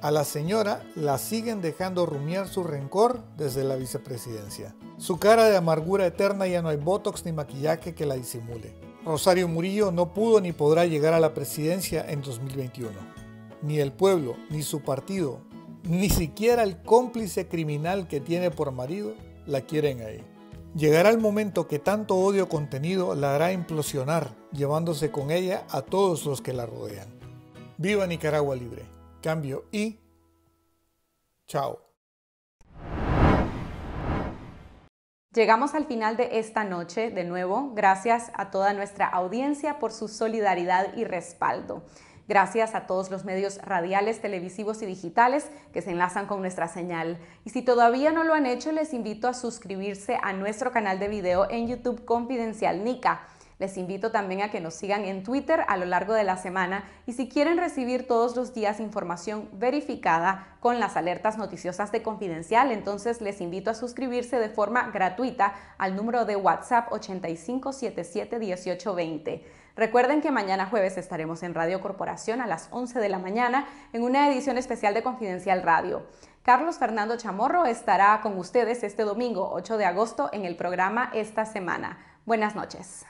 a la señora la siguen dejando rumiar su rencor desde la vicepresidencia. Su cara de amargura eterna ya no hay botox ni maquillaje que la disimule. Rosario Murillo no pudo ni podrá llegar a la presidencia en 2021. Ni el pueblo, ni su partido, ni siquiera el cómplice criminal que tiene por marido, la quieren ahí. Llegará el momento que tanto odio contenido la hará implosionar, llevándose con ella a todos los que la rodean. Viva Nicaragua libre. Cambio y chao. Llegamos al final de esta noche, de nuevo, gracias a toda nuestra audiencia por su solidaridad y respaldo. Gracias a todos los medios radiales, televisivos y digitales que se enlazan con nuestra señal. Y si todavía no lo han hecho, les invito a suscribirse a nuestro canal de video en YouTube Confidencial Nica. Les invito también a que nos sigan en Twitter a lo largo de la semana y si quieren recibir todos los días información verificada con las alertas noticiosas de Confidencial, entonces les invito a suscribirse de forma gratuita al número de WhatsApp 85771820. Recuerden que mañana jueves estaremos en Radio Corporación a las 11 de la mañana en una edición especial de Confidencial Radio. Carlos Fernando Chamorro estará con ustedes este domingo 8 de agosto en el programa Esta Semana. Buenas noches.